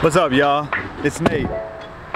What's up, y'all? It's Nate.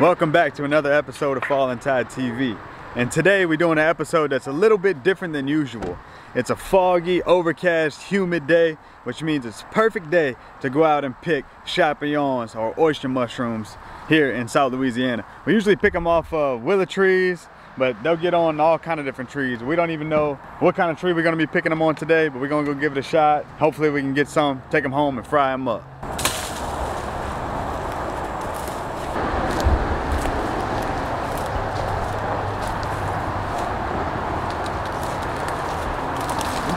Welcome back to another episode of Falling Tide TV. And today we're doing an episode that's a little bit different than usual. It's a foggy, overcast, humid day, which means it's a perfect day to go out and pick champignons or oyster mushrooms here in South Louisiana. We usually pick them off of willow trees, but they'll get on all kind of different trees. We don't even know what kind of tree we're gonna be picking them on today, but we're gonna go give it a shot. Hopefully we can get some, take them home and fry them up.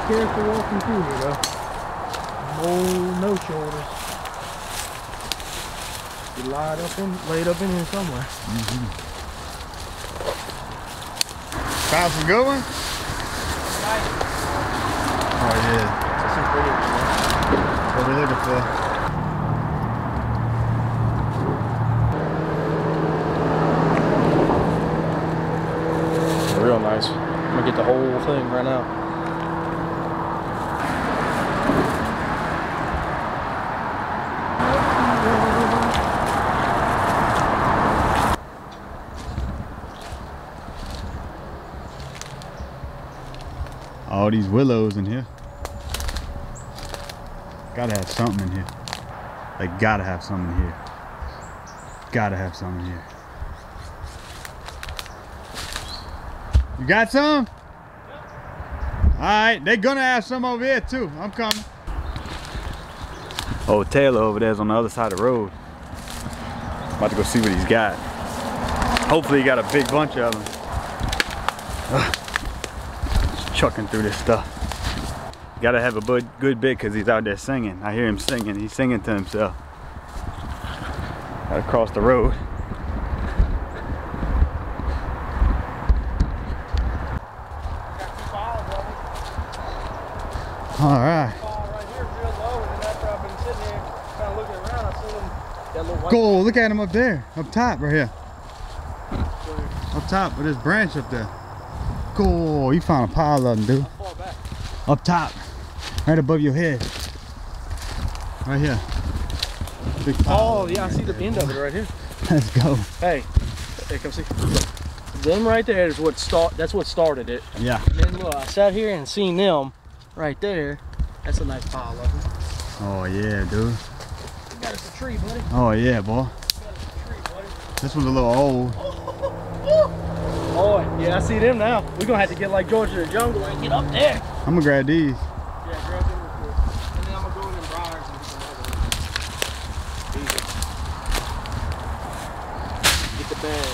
Careful walking through here though. Oh, no shoulders. Be laid up in here somewhere. Found some good ones? Nice. Oh yeah. That's some pretty ones. What we're looking for. Real nice. I'm gonna get the whole thing right now. All these willows in here. Gotta have something in here. They gotta have something in here. Gotta have something in here. You got some? Yep. Alright, they're gonna have some over here too. I'm coming. Oh, Taylor over there is on the other side of the road. About to go see what he's got. Hopefully he got a big bunch of them. Chucking through this stuff. Gotta have a good bit because he's out there singing. I hear him singing. He's singing to himself. Gotta cross the road. Alright. Go look at him up there. Up top right here. Up top with this branch up there. Oh, you found a pile of them, dude. Up top, right above your head, right here. Big pile. Oh, yeah, I see the end of it right here. Let's go. Hey, come see. Them right there is what started it. Yeah. And then look, I sat here and seen them right there. That's a nice pile of them. Oh yeah, dude. You got us a tree, buddy. Oh yeah, boy. You got us a tree, buddy. This one's a little old. Boy, yeah, I see them now. We're gonna have to get like George in the jungle and get up there. I'm gonna grab these. Yeah, grab them real quick. And then I'm gonna go in and briars and get another one. Get the bag.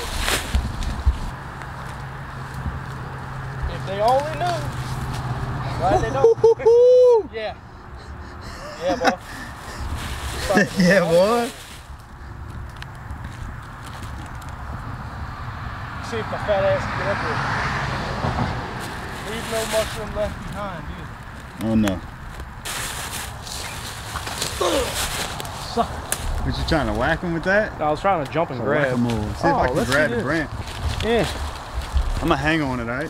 If they only knew. Why they don't? Yeah. Yeah, boy. Yeah, boy. See if my fat ass can get up here. Leave no mushroom left behind, either. Oh no. Suck. Was you trying to whack him with that? No, I was trying to jump and grab. See if I can grab the branch. Yeah. I'm gonna hang on it, alright?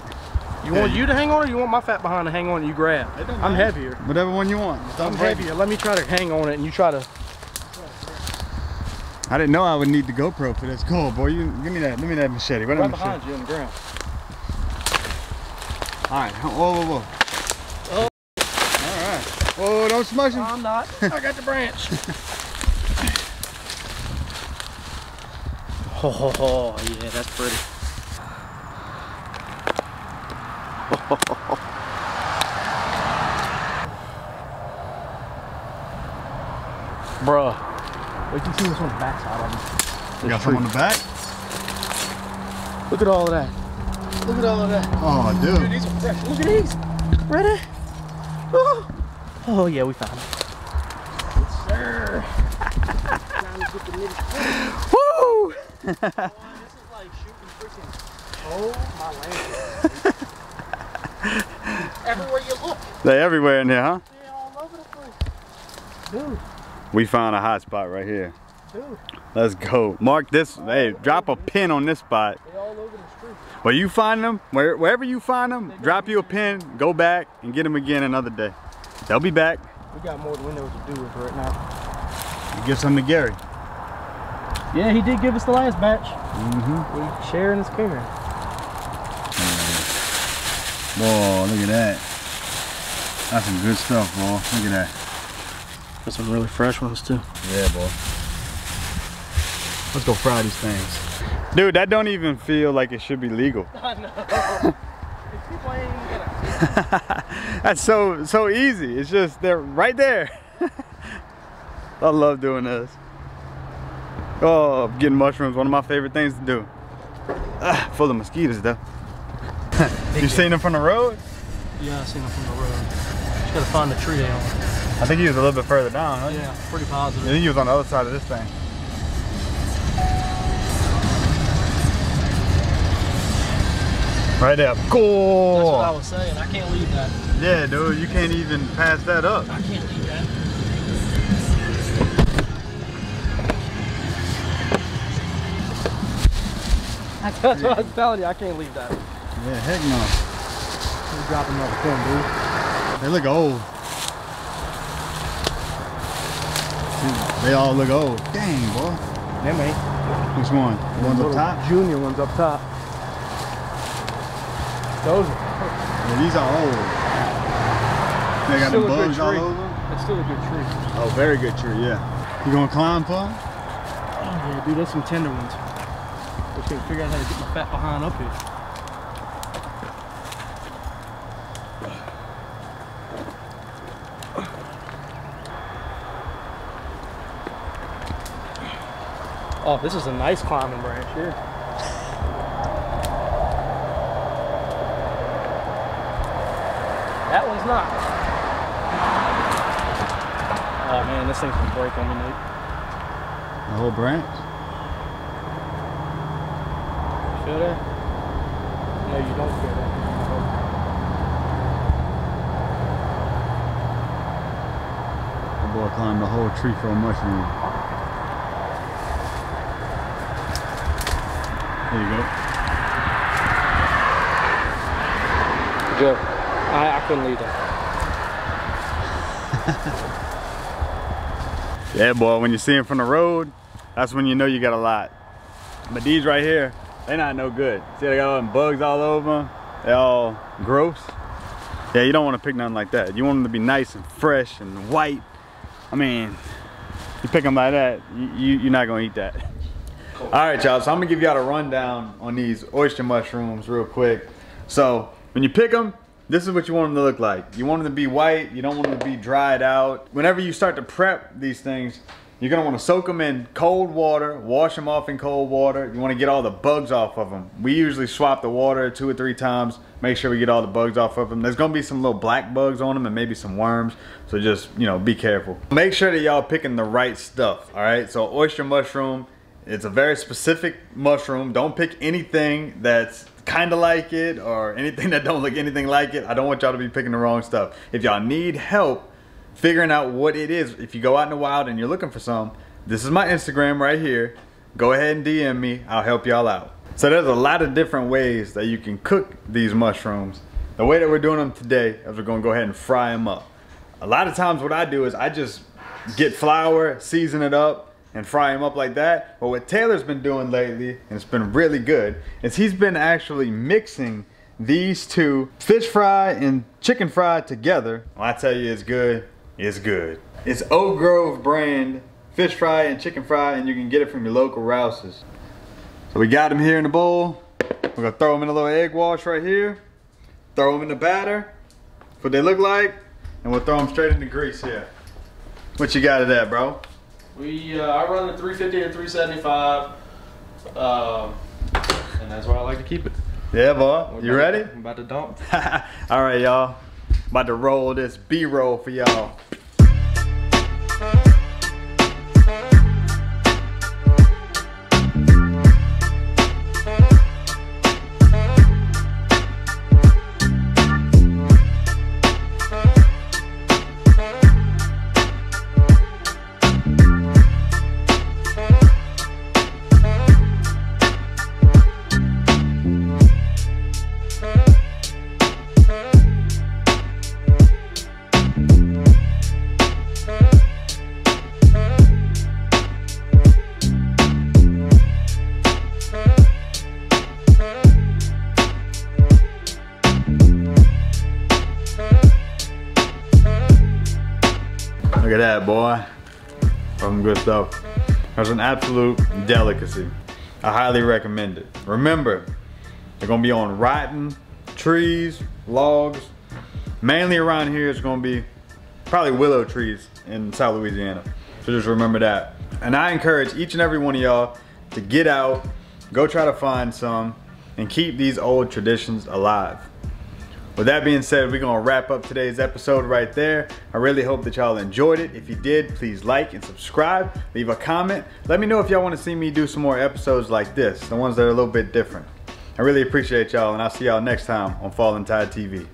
You want you to hang on, or you want my fat behind to hang on and you grab? I'm heavier. Whatever one you want. I'm heavier. Let me try to hang on it and you try to. I didn't know I would need the GoPro for this. Cool, boy. You give me that. Give me that machete. Right behind you on the ground. All right. Whoa, whoa, whoa. Oh. All right. Whoa, don't smush him. No, I'm not. I got the branch. Oh, yeah, that's pretty. Oh. Bruh. You can see this one's backside on me. You got some on the back? Look at all of that. Look at all of that. Oh, dude. These are fresh. Look at these. Ready? Oh, oh yeah, we found it. Yes, sir. Woo! This is like shooting freaking. Oh, my land. Everywhere you look. They're everywhere in here, huh? They're all over the place. Dude. We found a hot spot right here. Dude. Let's go. Mark this. Hey, drop a pin on this spot. They all over the street. Where you find them, wherever you find them, drop you a pin, go back, and get them again another day. They'll be back. We got more windows to do with right now. You give some to Gary. Yeah, he did give us the last batch. Mm-hmm. We sharing his care. Whoa, look at that. That's some good stuff, boy. Look at that. Got some really fresh ones too. Yeah, boy. Let's go fry these things. Dude, that don't even feel like it should be legal. I know. That's so easy. It's just they're right there. I love doing this. Oh, getting mushrooms, one of my favorite things to do. Full of mosquitoes though. You seen him from the road? Yeah, I seen him from the road. Just gotta find the tree down. I think he was a little bit further down, huh? Yeah, pretty positive. I think he was on the other side of this thing. Right there, cool. That's what I was saying, I can't leave that. Yeah, dude, you can't even pass that up. I can't leave that. That's what I was telling you, I can't leave that. Yeah, heck no. He's dropping another corn, dude. They look old. They all look old. Dang, boy. They may. Which one? The one's up top? Junior one's up top. Those are. Yeah, these are old. They got the bugs all over them. That's still a good tree. Oh, very good tree, yeah. You gonna climb, Plum? Oh, yeah, dude, that's some tender ones. I just gotta figure out how to get my fat behind up here. Oh, this is a nice climbing branch here. That one's not. Oh man, this thing's gonna break on me, Nate. The whole branch? Feel that? No, you don't feel that. The boy climbed the whole tree for a mushroom. There you go. Good job. I couldn't leave that. Yeah, boy, when you see him from the road, that's when you know you got a lot. But these right here, they're not no good. See, they got all them bugs all over them. They're all gross. Yeah, you don't want to pick nothing like that. You want them to be nice and fresh and white. I mean, you pick them like that, you're not going to eat that. All right, y'all, so I'm going to give y'all a rundown on these oyster mushrooms real quick. So when you pick them, this is what you want them to look like. You want them to be white. You don't want them to be dried out. Whenever you start to prep these things, you're gonna wanna soak them in cold water, wash them off in cold water. You wanna get all the bugs off of them. We usually swap the water 2 or 3 times, make sure we get all the bugs off of them. There's gonna be some little black bugs on them and maybe some worms, so just, you know, be careful. Make sure that y'all picking the right stuff, all right? So oyster mushroom, it's a very specific mushroom. Don't pick anything that's kinda like it or anything that don't look anything like it. I don't want y'all to be picking the wrong stuff. If y'all need help figuring out what it is, if you go out in the wild and you're looking for some, this is my Instagram right here. Go ahead and DM me, I'll help y'all out. So there's a lot of different ways that you can cook these mushrooms. The way that we're doing them today is we're gonna go ahead and fry them up. A lot of times what I do is I just get flour, season it up, and fry them up like that. But what Taylor's been doing lately, and it's been really good, is he's been actually mixing these two, fish fry and chicken fry, together. Well, I tell you, it's good. It's good. It's Oak Grove brand fish fry and chicken fry, and you can get it from your local Rouses. So we got them here in the bowl. We're gonna throw them in a little egg wash right here. Throw them in the batter. That's what they look like, and we'll throw them straight in the grease here. What you got of that, bro? We I run the 350 or 375, and that's why I like to keep it. Yeah, boy. You ready? I'm about to dump. All right, y'all. About to roll this B-roll for y'all. Look at that, boy. Some good stuff. That's an absolute delicacy. I highly recommend it. Remember, they're gonna be on rotten trees, logs. Mainly around here it's gonna be probably willow trees in South Louisiana. So just remember that. And I encourage each and every one of y'all to get out, go try to find some, and keep these old traditions alive. With that being said, we're gonna wrap up today's episode right there. I really hope that y'all enjoyed it. If you did, please like and subscribe, leave a comment. Let me know if y'all wanna see me do some more episodes like this, the ones that are a little bit different. I really appreciate y'all, and I'll see y'all next time on Falling Tide TV.